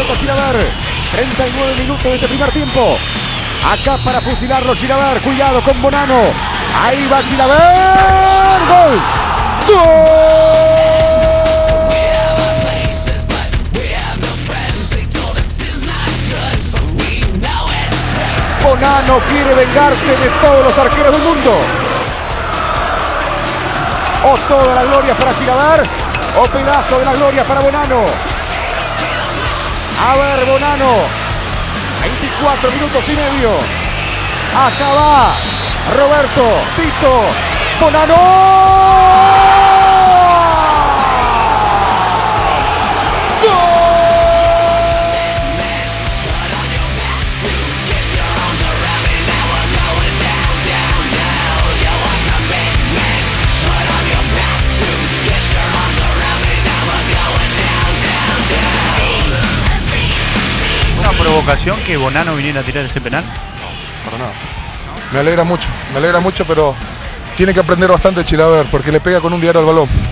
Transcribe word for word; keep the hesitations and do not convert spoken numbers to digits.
pelota Chilavert. treinta y nueve minutos de este primer tiempo. Acá para fusilarlo Chilavert. Cuidado con Bonano. Ahí va Chilavert. ¡Gol! ¡Gol! Bonano quiere vengarse de todos los arqueros del mundo. O toda la gloria para Chilavert, o pedazo de la gloria para Bonano. A ver, Bonano. veinticuatro minutos y medio. Acá va Roberto, Tito, Bonano. ¿Provocación que Bonano viniera a tirar ese penal? No, para nada. Me alegra mucho, me alegra mucho, pero tiene que aprender bastante Chilavert, porque le pega con un diario al balón.